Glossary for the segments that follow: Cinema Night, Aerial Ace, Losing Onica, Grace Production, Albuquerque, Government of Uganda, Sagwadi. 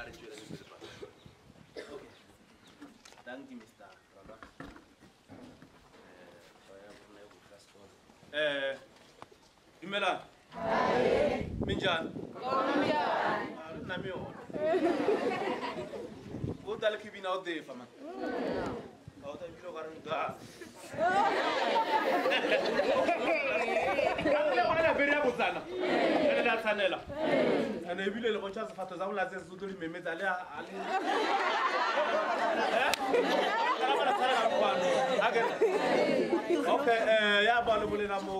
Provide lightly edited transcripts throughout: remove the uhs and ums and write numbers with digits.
encourage you a little bit about it. Okay. Thank you, Mr. Rama. Imela. Hi. Minjan. Minjan. Namio. What are you doing out there, Fama? What are you doing out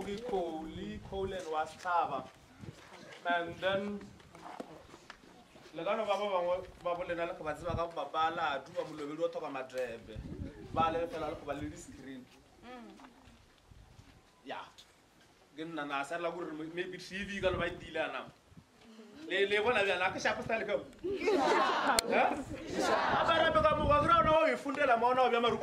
there? And then Lagano Baba Lenala Kabaziba Babala, do a Mulu talk about Dreb, Bale Pelal screen. Yeah. Ginana Sala would maybe TV got my Dilana. Lay one of the Lakasha Telecom. I better become a grown or you funded a mono of Yamaru.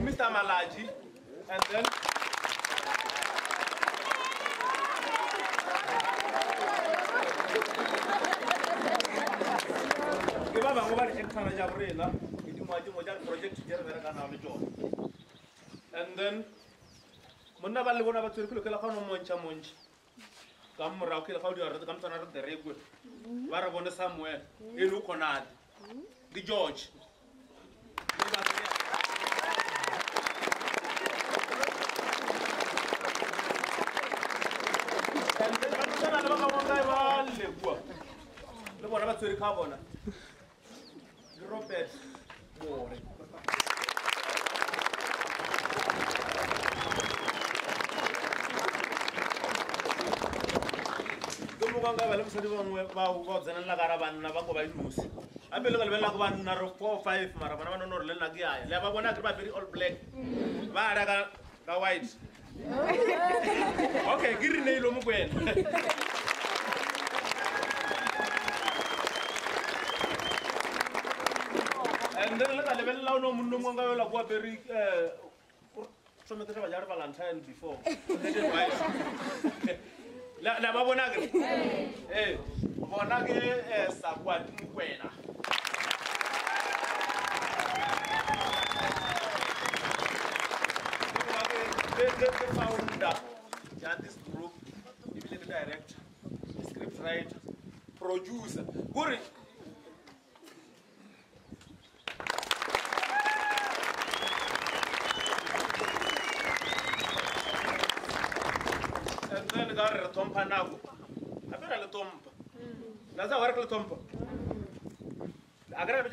Mr. Malaji, and then. And then Mundabal won about to look at a moncha munch. Come rock, how do you come to another the regular? Where I wonder somewhere, you look on ad. The George. And then I Robert Moore. Okay, and then I level law no mundu monga la kwa beri some the Valentine Valentine before. La mabonage. Eh bonage sakwadi kwena. The founder of this group, he will be director, script writer, producer. Tompa now. I better tompa. That's our tompa. I grab a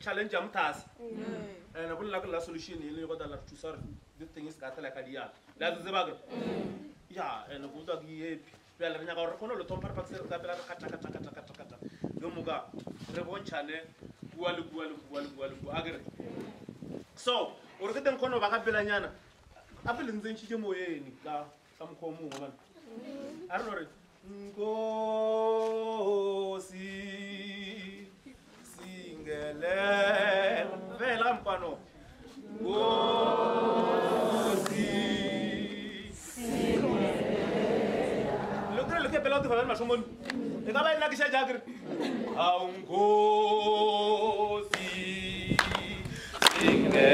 challenge and task. And I will like a solution. You got a lot to serve. This thing is got like a yard. That's the bugger. Yeah, and a good dog. Yep. Well, I never call the tompa. Kata. Domuga, Rebonchane, Gualu. So, we're getting Kono Bagabelaniana. Apple in Zinchimoe, some common woman. I don't know it. Go see, sing a lampano. Go see, sing a lampano. Look at the lot of someone. The guy like a jagger. Go see, sing a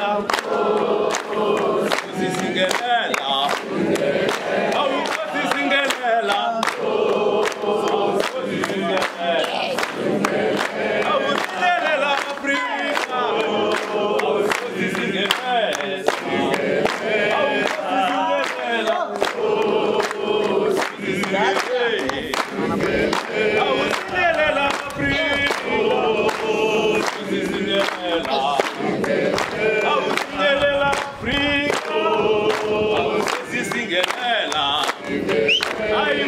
lampano. Singerella, Singerella, oh, Singerella, Singerella, Prima, oh, Singerella, Singerella, oh, Singerella, Prima, oh, Singerella. I'm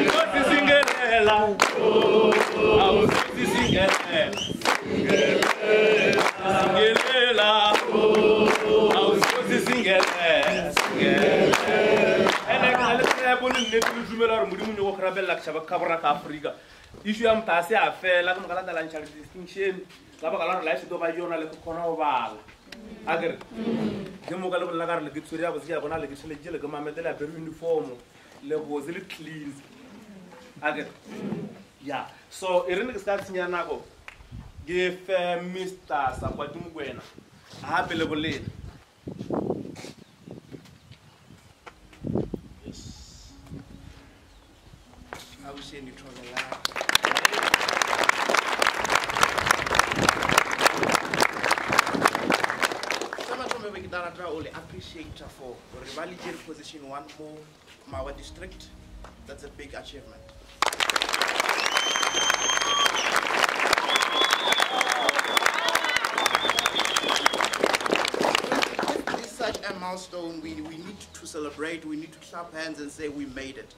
not the Cinderella. I'm not the Cinderella. Cinderella. I'm not the Cinderella. And I let them put in the Jumela or Mudumu or Rabella Chavacabra Africa. If you am Tassia, fair, Lagana distinction, Labana lies to Bayona, like Conoval. Agar. Jemu kalau belajar lagi surya bersih, aku nak lagi selesai lagi mama telah beruniform, lepas itu clean. Agar. Yeah. So, ini kita sini nak go. Give Mister Sabwa Dumguena. Aha belajar leh. Yes. I will see you travel live. I appreciate for revalidating position 1 for my district. That's a big achievement. This is such a milestone. We need to celebrate. We need to clap hands and say we made it.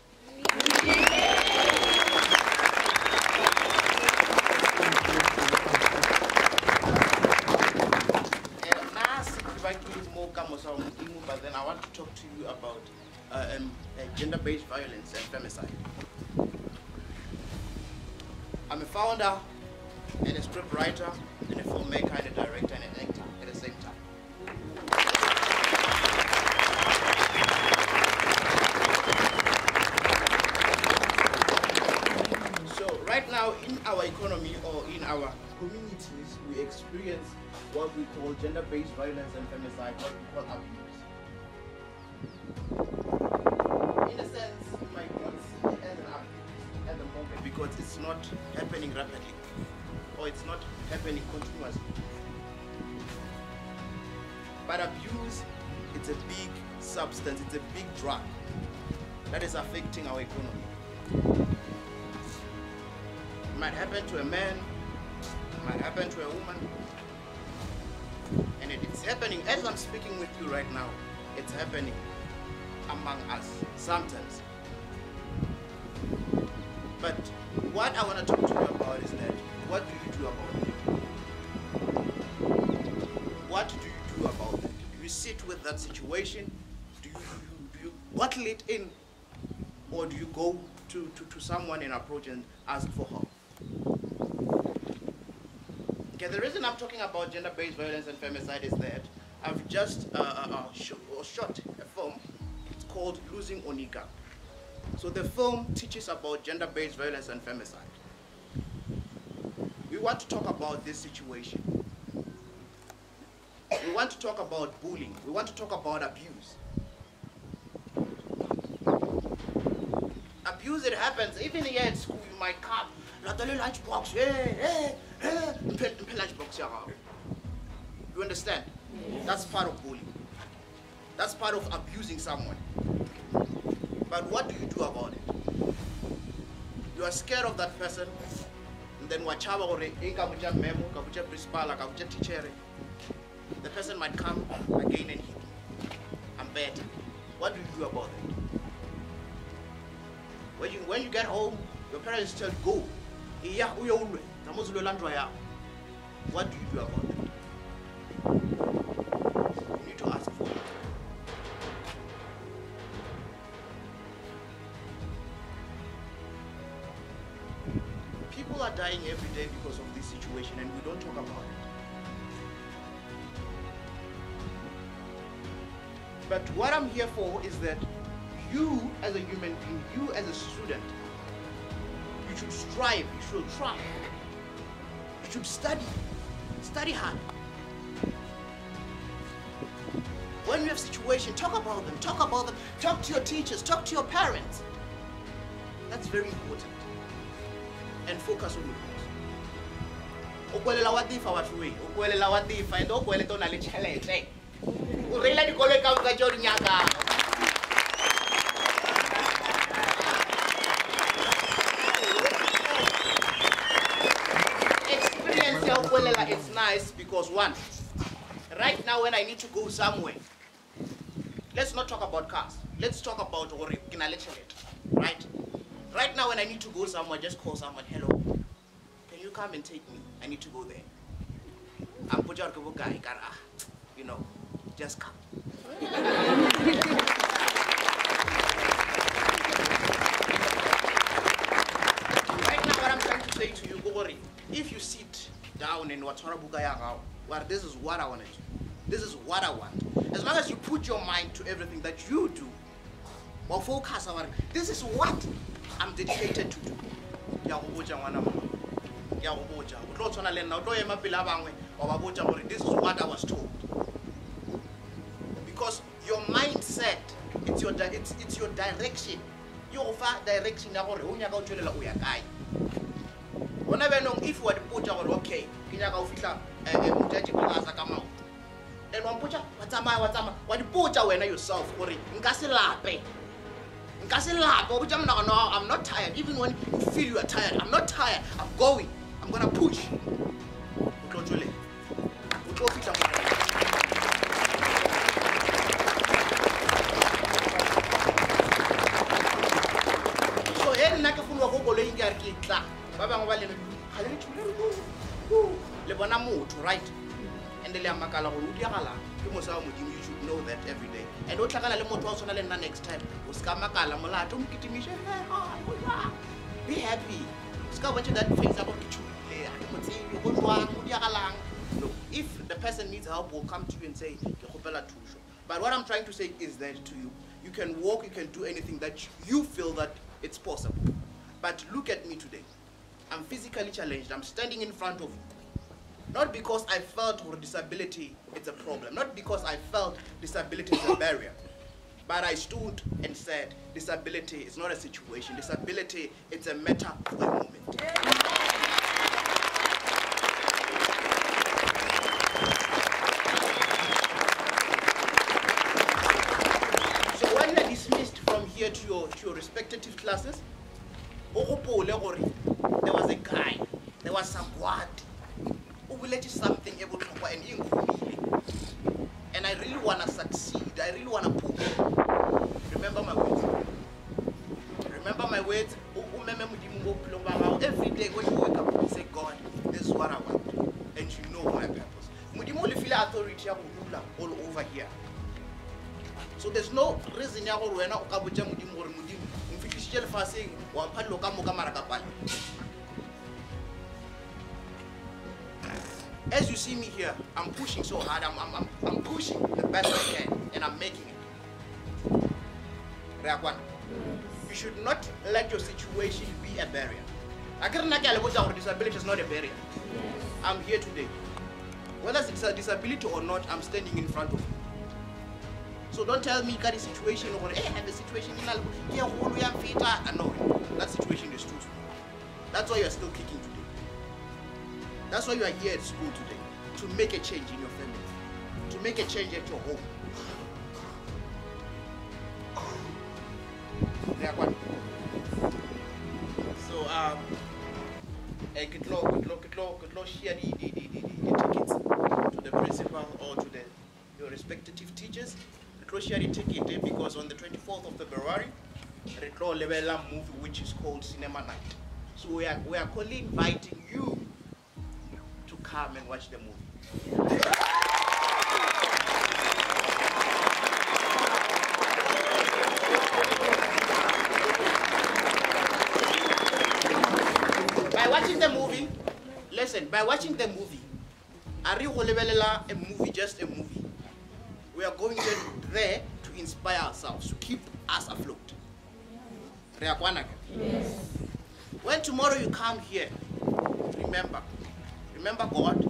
But then I want to talk to you about gender-based violence and femicide. I'm a founder, and a script writer, and a filmmaker, and a director, and an actor at the same time. So right now in our economy or in our communities, we experience what we call gender-based violence and femicide, what we call abuse. In a sense, you might not see it as an abuse at the moment because it's not happening rapidly or it's not happening continuously. But abuse, it's a big substance, it's a big drug that is affecting our economy. It might happen to a man, it might happen to a woman, and it is happening as I'm speaking with you right now. It's happening among us sometimes. But what I want to talk to you about is that what do you do about it? What do you do about it? Do you sit with that situation? Do you bottle it in? Or do you go to someone and approach and ask for help? Okay, the reason I'm talking about gender-based violence and femicide is that I've just shot a film. It's called Losing Onica. So the film teaches about gender-based violence and femicide. We want to talk about this situation. We want to talk about bullying. We want to talk about abuse. Abuse, it happens even here at school. You might come, lunchbox, you understand? Yes. That's part of bullying. That's part of abusing someone. But what do you do about it? You are scared of that person, and then the person might come again and hit you. I'm bad. What do you do about it? When you get home, your parents tell you, go. What do you do about it? You need to ask for it. People are dying every day because of this situation, and we don't talk about it. But what I'm here for is that you as a human being, you as a student, you should strive, you should try, you should study hard. When you have situations, talk about them, talk to your teachers, talk to your parents. That's very important. And focus on it. It's nice because one, right now when I need to go somewhere, let's not talk about cars. Let's talk about right? Right now when I need to go somewhere, just call someone, hello, can you come and take me? I need to go there. I'm guy, you know, just come. Right now what I'm trying to say to you, if you sit down and what this is what I wanted to do. This is what I want. As long as you put your mind to everything that you do, or focus on it, this is what I'm dedicated to do. This is what I was told. Because your mindset, it's your direction. Your direction, whenever know if you are the put out, okay, and one put what you put away yourself, or I'm not tired. Even when you feel you are tired, I'm not tired. I'm going. I'm gonna push. So here, na kafunwa koko leingia kita. Baba ngwale no. Lebona moto, right? And the makala go diagala. You should know that every day. And what takala le moto also na next time. Uska makala molato mkitimisha. Be happy. Uska watch that face about kichule. No, if the person needs help, we'll come to you and say, but what I'm trying to say is that to you, you can walk, you can do anything that you feel that it's possible. But look at me today. I'm physically challenged. I'm standing in front of you. Not because I felt disability is a problem. Not because I felt disability is a barrier. But I stood and said, disability is not a situation. Disability, it's a matter for a moment. Yeah. To your respective classes, there was a guy, there was some word who will let you something able to and I really want to succeed, I really want to pull. Remember my words. Remember my words. Every day when you wake up, you say, God, this is what I want. And you know my purpose. You feel authority all over here. So there's no reason ya go wena o ka botja modimo gore modimo mfikisitse lefaseng wa mphallo ka moka mara ka pala. As you see me here, I'm pushing so hard. I'm pushing the best I can, and I'm making it. Rakwana, you should not let your situation be a barrier. Akarina ke a le botja gore disability is not a barrier. I'm here today. Whether it's a disability or not, I'm standing in front of you. So don't tell me that the situation or hey, and the situation in Albuquerque, no, that situation is too small. That's why you are still kicking today. That's why you are here at school today, to make a change in your family, to make a change at your home. So good luck, share the tickets to the principal or to the your respective teachers. Crucially take it because on the 24th of February, we will level a movie which is called Cinema Night. So we are calling, inviting you to come and watch the movie. By watching the movie, listen. By watching the movie, Ari will level a movie, just a movie. We are going there to inspire ourselves, to keep us afloat. Yes. When tomorrow you come here, remember God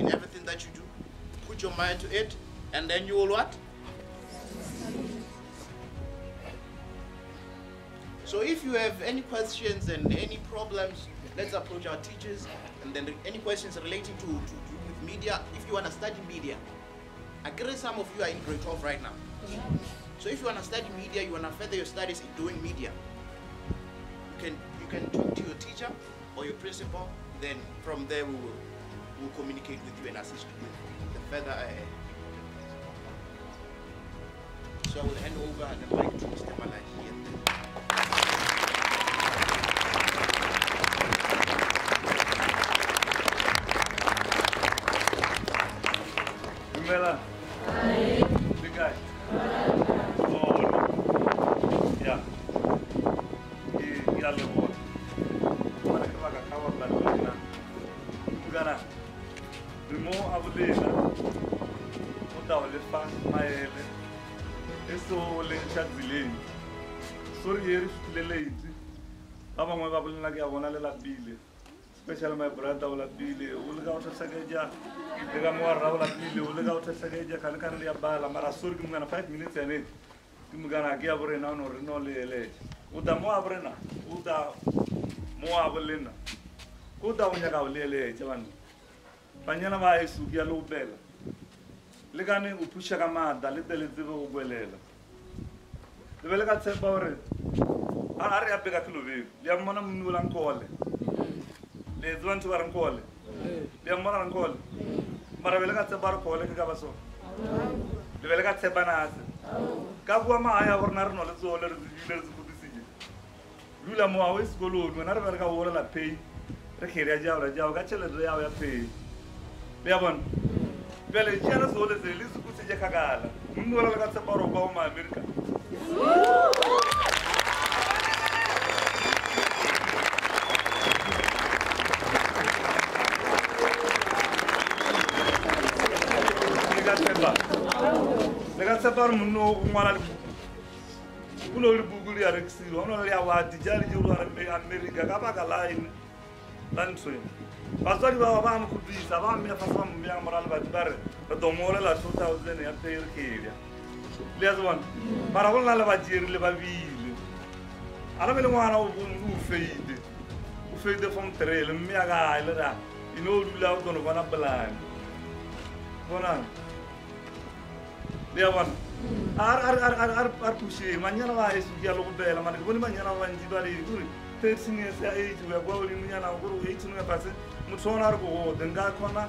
in everything that you do. Put your mind to it, and then you will what? So if you have any questions and any problems, let's approach our teachers. And then any questions relating to media, if you want to study media, I guess some of you are in grade 12 right now. Yeah. So if you want to study media, you want to further your studies in doing media, you can talk to your teacher or your principal. Then from there we will communicate with you and assist you with the further. So I will hand over the mic to Mr. Malay here. Big guy. Oh, yeah. He has a board. Ugana. The more I would tawalefa maele eso le nchadzileni sorry yeri leleiti abangwe babulana ke abona lela bile especially my brother ola bile ulika utsageja lega mwara ola bile ulika utsageja kana kana le bala mara sorry kimngana 5 minutes ane kimngana ke abrena no rino lele uta mo abrena uta mo abulena uta unyaka lele chabani banyana ba esu ya lobela legane upusha kama dali dali zivo ubelela debeleka tsepa ore ari apeka kilobe ya mona mnu la nkole le zwantu bara nkole ya mona la nkole mara beleka tsepa ro kole ka baso debeleka tsepa na ase ka kwa ma aya ore na rino le tsole re dile tsukutisi lula mo a we skolo no na re ka wora la pay re khere ya jawra jaw ka tshele re ya pay le abon pele jana sole se le sukuti je kagala mundu wala ka tsaparo ba uma America le ka tsaparo mundu ngwana le kulo le bugulu ya rexilo ono le ya wa dijali je wala America ka ba ka line lantsoe bazali baba ba mkhudisa ba mina fasa mbiya moral ba tibare ba domole la 2000 ya pele khelia lezwan mara wona la ba jeri le ba bile ara mele ngwana o bonu u feide from trail mbiya ga ile ra ino dula o kono bana plan bona lezwan ar pushe manyana ba esu ya lo bela mane boni manyana ba ndibale duri person is age we are going in yana nguru 18 we pass mutsona ari go denga khona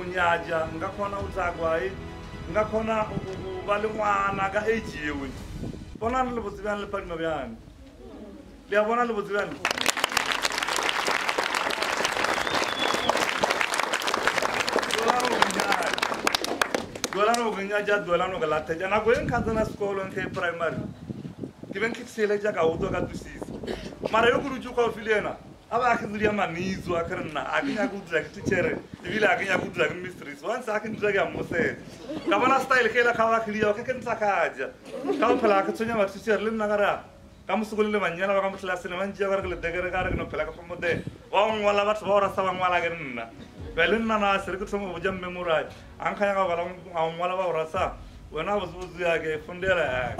unyaja ngakhona utsagwa ngakhona ubale mwana ka age yewe bona le botsibana le palima byana le abona le botsibana dolano galata jana go enkhazana skolo nke primary given kitsele jaga uto ka tusisi mara yokuruju kwa filena aba akindria manizo akarna akinya kudra teacher ibila akinya kudra mistress once akindra ga mose kabana style khela khawa khiliya ka ken sakaja ka phala ka tsonya mat teacher lim nagara kam sugulile manyana ba kam class ne manje ba rakle degere ka rakno phala ka pomode wa ngwala bat ba ra sawa ngwala ganna belinna na sirku tsomo bujam memoraj an khaya ka wala ngwala ba ra sa wena buzu ya ke fundela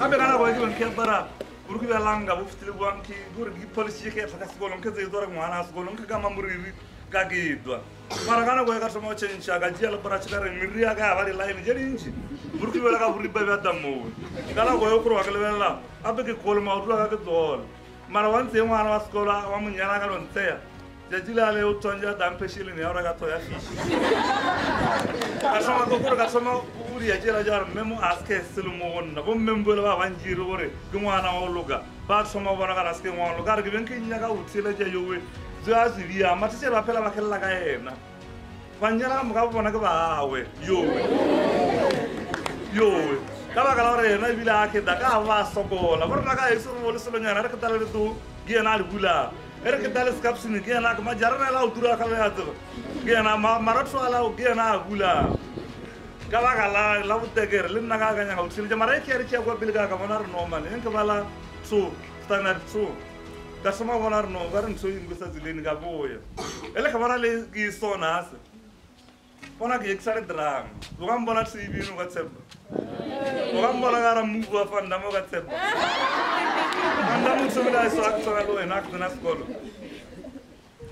abegana go itlo nkebara burukile langa bufitile bwanki burigi police yeke fakasi golonke zedora ngwana asgolonke kama muriri kagidwa maragana go yakatsoma ochencha gajia lebara chikare mirri aka abali line jerinchi burukile ka buriba badamu ngala go yokuru wakelebela abeke kolma utwa ka dzol mara wanse mwana waskola wa munyana ka lonteya jajila le utonja dampeshile ne ora ka toya fishi asoma go kasoma ya jela jar memo aske selumo wonna bo membo la banjiro gore gwana oluga ba soma bona ka aske ngwa oluga re benke nyaka utsela ja yowe zaziri ya matse ba phela ba khella ka yena banyala mo ka bona ka bawe yowe kaba ka lore na bila ke daka ba sokola borna ka isu mo le selonya na re ka tala tu giena al bula re ka tala skapsini giena ka ma jarana la utura ka la to giena maratso ala giena bula Kavagala, Lavutegger, Linagagan, Siljamaraki, Bilga, Kavanar, Norman, and Kavala, two, standard two. That's some of our no, weren't so in Gusta Zilinga boy. Elekavala is so nice. One of the excited drum. One bonnet CV, whatsapp. One bonnet move off and Damo whatsapp. And Damutumila is so actual and act in a school.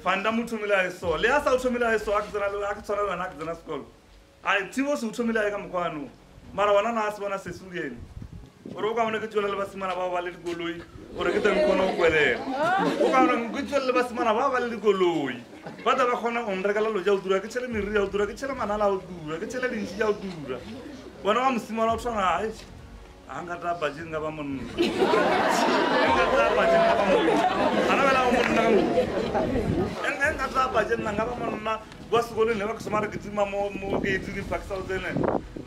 Fandamutumila is so. Leas Altumila is so actual and act in a school. I was to me like Amquano. Marawana asked one as a Sulian. Roga on a good Basman of our little Golui, or a good Conquere. Roga good Basman of our little Golui. But the Hona on Regalo Jodurakitel in Rio Durakitel and allowed Durakitel in Jodura. When I'm small option eyes, Angata Bajingabaman. Angata Bajingabaman. Was going to work smart to my more gates in Paxal.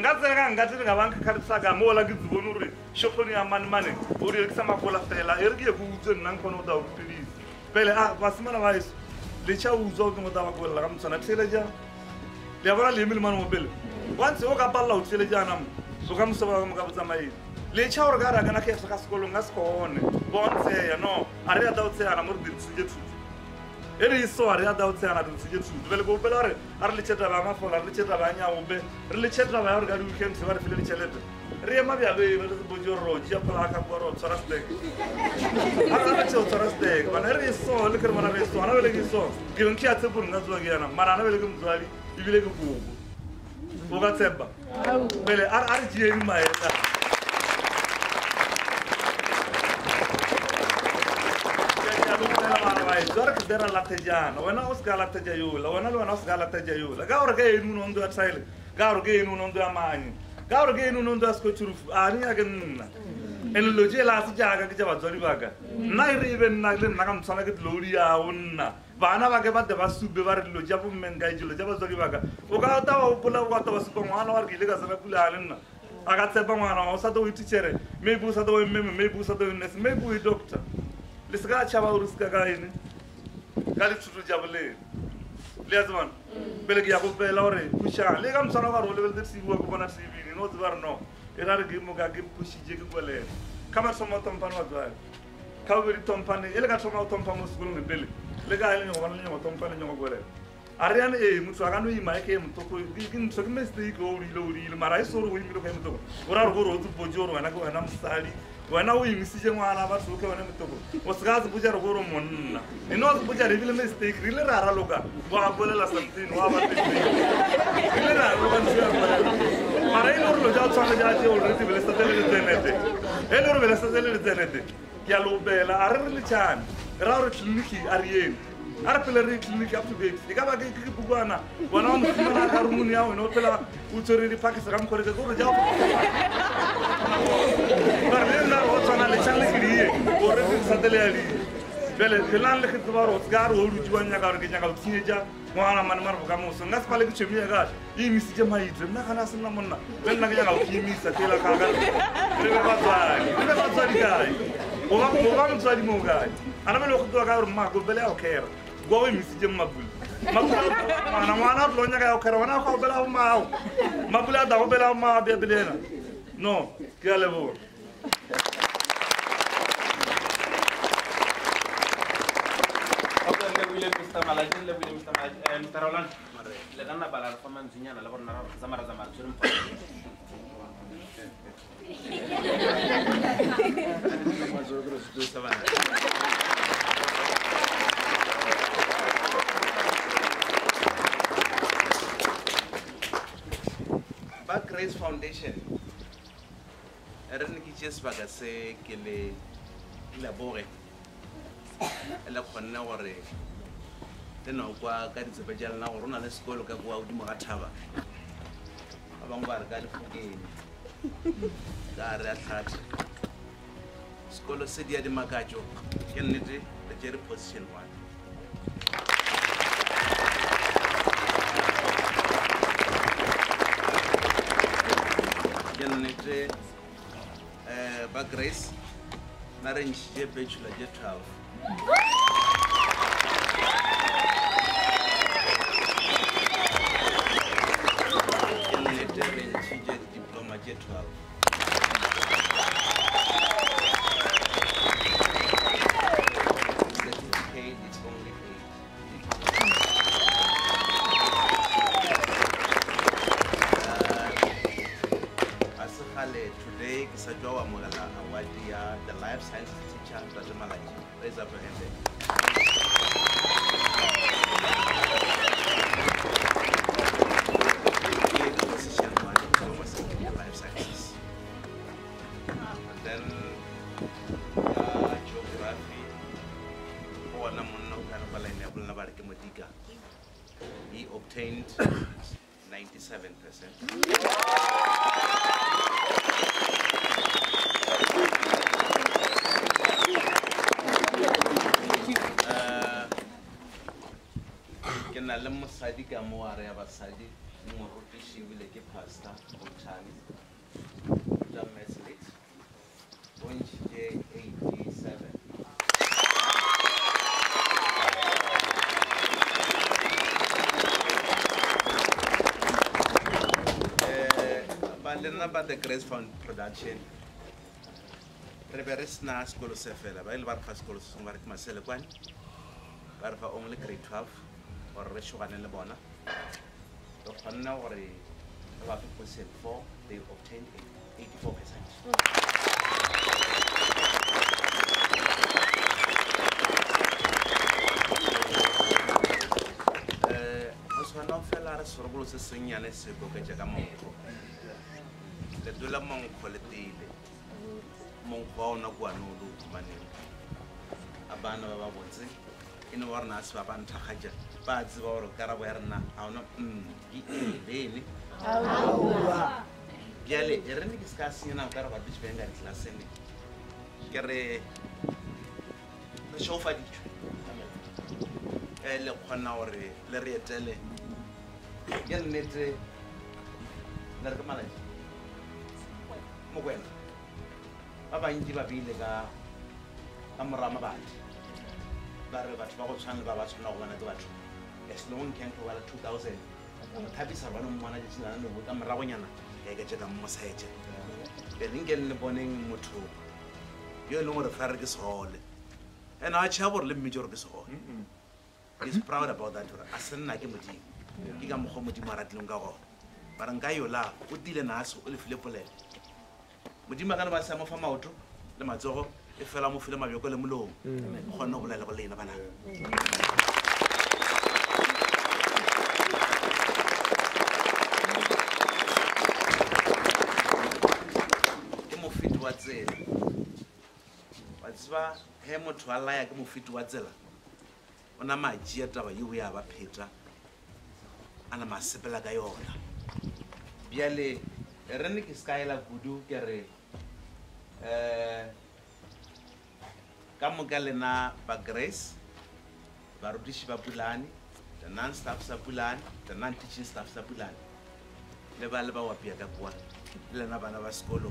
ngasela ka ngatini nga banka ka tsaka mo la ke dzibona re shoponi ya man mane o re ke tsama kola fela e re ke go utseng nang kono da o please bele a basimana ba iso le cha uzo ke motaba go la ka mtsana tseleja le bana le milman mo bele once o ka balla o tseleja na so ka msaba ka botsamaile le cha o ga ra kana ke saka sekolo nga sekone bonse ya no are ya dautse ana mo di tsejetsu ere iso are ya dautse ana di tsejetsu bele go bela re are le cheta ba ma fola re cheta ba nya o be re le cheta ba ya re ga di weekend se ba re fele le chelete re ma bya be re bojoro ja pala ka boro tsara steg ara ba tsho tsara steg ba re iso le kermana be iso ana bele ke iso ke nki a tsepuru nga tswa ke ana mara ana bele ke mzali e bile ke bubu o ga tseba bele are je ni maela zork dera latjan wana us galatajayula wana lwana us galatajayula ga orge inu nondo atsaile ga orge inu nondo amani ga orge inu nondo askochuruf ani agenna en loje las jaga ke jabadzori baga naire even nagle nakam tsana ke loria onna bana bage ba de basube ba re loja bu mengai jilo jabadzori baga uga ta wa pula uga ta basiko mwana war gile ga sana pula alna aga tsepa mwana usa do teacher maybe usa do meme maybe usa do nurse maybe we doctor lisga chaba uruska ga ine Galip chutu jabale, lihatman, belagi aku pelawre, pusha, legam sana baru level tersibu aku panas sibini, no tuar no, erar gimu gagim pushi jeki boleh, kamar semua tampan wajar, kau beri tampan ni, elegan semua tampan muskul ni beli, legal ni orang tampan ni orang boleh, arian musuagan tu imai ke mutu, ini segmen sedi kau rilori, marai soru ini mutu kau mutu, orang guru tu bojor, mana kau enam sali. Wana uyi misije mwana basuke wana mitobo osgaza buja rogoro monna inoz buja rivile mistake rile rara loka wa bolela something wa ba rile rara loka mara ilor lo jao tsana jati already vela satele le tenete ya lobela arili chan raro kliniki arien arpeleri kliniki up to date dikaba ke bugwana wana mfuna harmoni yao ino pela utoriri pakisa kamkoreza go jao Barlena otsana le tsana kiriye gore re satele ali bele helan le khitwa rozgar o rujwanya ka re nyaka tsineja mwana manmar bukamo so ngas pale ke chemiya ga yi misije maitse mna kana sna monna belna ke nyaka ukimi satela ka ga re ba tsari kai o ba tsari mo ga ana me lo khitwa ka re ma go bele o khera go we misije mabul mwana lo nyaka o khera wana ka bele o ma mabula da go bele o ma be belena no ke alebo Back Grace Foundation. J'espère que c'est que les laboratoires, la connaissance, les nouveaux cas de séparation, la rôle dans les écoles, le cas où on dit maratava, avant par cas de fouiller, car la tâche, l'école c'est déjà des magajo, qui n'est pas la dernière position. Qui n'est pas Back Grace, Naranj J. Bachelor J. 12. Diploma J. 12. Certificate is only 8. As today, Kisajawa Mulala. The life science teacher, Dr. Malay. Raise up your hand there. The position one diplomacy in life sciences. And then geography. He obtained present. Kena lama sadi kamu arya basadi menguruti siwi lagi pasta buncani. Jam meselit, bunch J 87. Learn about the Grace Production. Reverse na school sefela. Ba ilbarfa school sungarik maselekwan. Barfa only grade 12 or reshuanele bona. The panna wari about 4%. They obtained 84%. Oswana fela re sorgolo se sengane se bokeja ka monggo. The dollar monk quality, monk born of one old money. A band of our woods in Warner's Vabantaja, Bads or Caraverna, how not daily. Gally, the renegade is casting out of which vendor is lasting. Gary, the chauffeur, a look on our Lariatelli. Gilnitri Narcomalage. Mugwena, abanji babile ka amrama bati, barre bati bakotsana babatsana ukwana tibatu. As long as we were 2000, thabi sarwana mwana jisina no buta mrawonyana eketsheka mmosaeje. Belingeni le boneng motho yo lengwe re fareke sole. And I chabor le mmijoro ke sole. He's proud about that. Asenna ke motho. Ke ka mogomodi maratlong ka go. Bara nka yo la o dile naso o le filepole. Modimo kana ba sa mo fa maoto le matsogo e fela mo fela mabjoko le molomo go nna bolela go lena bana ke mo fit wa tsela batswa he motho a laya ke mo fit wa tsela ona maji a taba yo ya ba pheta ana masepela ka yona biale rene ke skaela gudu ke re Kamugalena by Grace, Barudishi Babulani, the non-staff Sabulan, the non-teaching staff Sabulan. Lebalaba wapia kapua, Lenabana was Golo.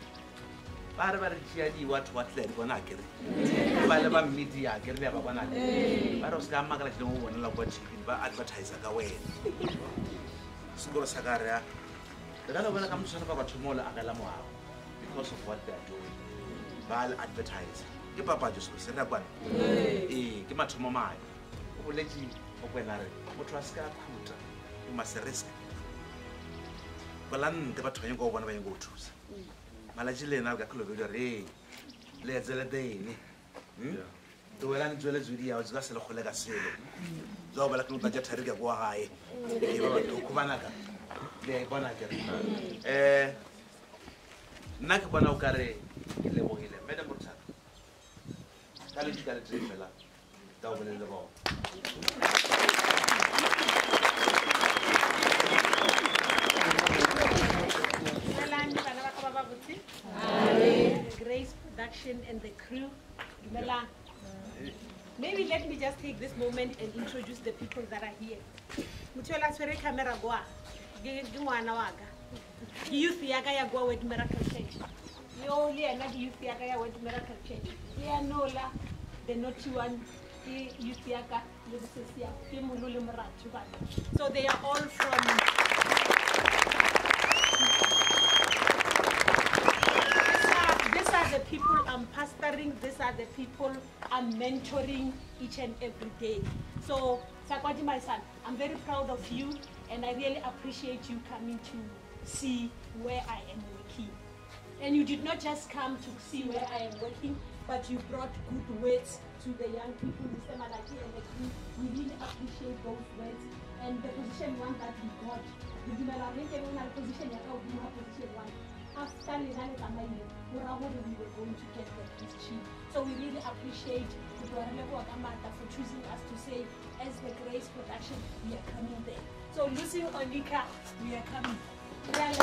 Barbara Giadi, what led Bonaki? Balaban media, get never one. Barosca Margaret, no one love what she did by advertising away. Score Sagara. The other one comes about tomorrow at Alamoa because of what they are doing. I'll advertise. Give Papa just send that one. Eh, give my to Mama. Who let you open a motorasca cooter? You must risk. Balan, the baton go one way and go to. Malajil and Algacolo, eh? Let's a day. The Welland dwellers with you, I was just a collega sailor. Zobala Kutaja Wahai. They were to Kubanaga. They were Bonaga. Eh, Nakabanokare. Madam Murtad, Kaliki Kaliki, double in the ball. Grace Production and the crew. Maybe let me just take this moment and introduce the people that are here. Mutuala Sere Camera Goa, Guanawaga, Youth Yagaya Goa with Miracle Section. Yo, yeah, not Yusiaka with Miracle Church. Yeah, Nola, the naughty one, Yusiaka, Lucia, Kimulu Marachuba. So they are all from. These are the people I'm pastoring, these are the people I'm mentoring each and every day. So, Sakwadi, my son, I'm very proud of you. and I really appreciate you coming to see where I am working. And you did not just come to see where I am working, but you brought good words to the young people, Mr. Malaki and the crew. We really appreciate those words and the position one that we got. Position one. After we were going to get that position. So we really appreciate the Government of Uganda for choosing us to say, as the Grace Production, we are coming there. So Losing Onica, we are coming.